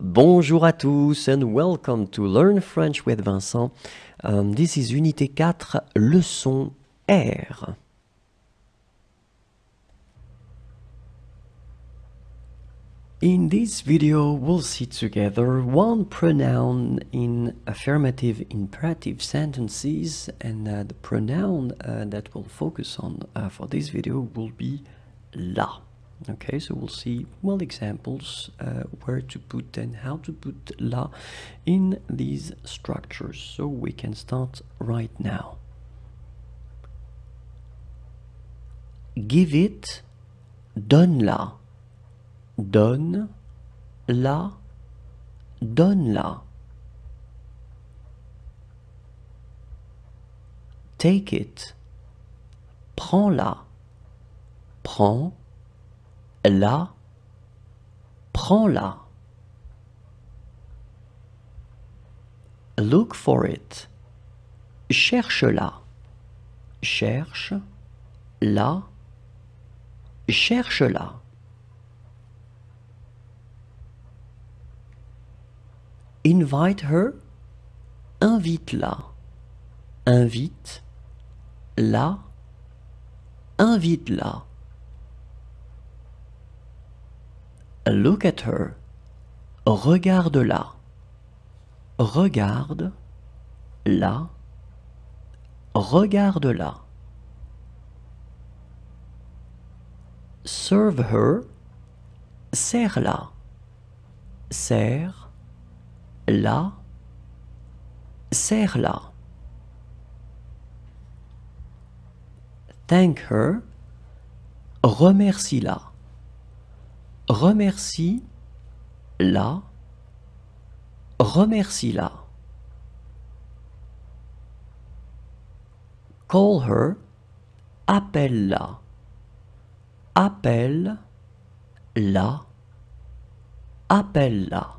Bonjour à tous and welcome to Learn French with Vincent. This is unité 4, leçon R. In this video, we'll see together one pronoun in affirmative imperative sentences, and the pronoun that we'll focus on for this video will be LA. Okay, so we'll see well examples where to put and how to put LA in these structures. So we can start right now. Give it, donne-la. Donne-la, donne-la. Take it, prends-la. Prends-la. La, prends-la. Look for it, cherche-la. Cherche-la, cherche-la. Invite her, invite-la. Invite-la, invite-la. Look at her, regarde-la. Regarde-la, regarde-la. Serve her, sers-la. Sers-la, sers-la. Thank her, remercie-la. Remercie-la, remercie-la. Call her, appelle-la. Appelle-la, appelle-la.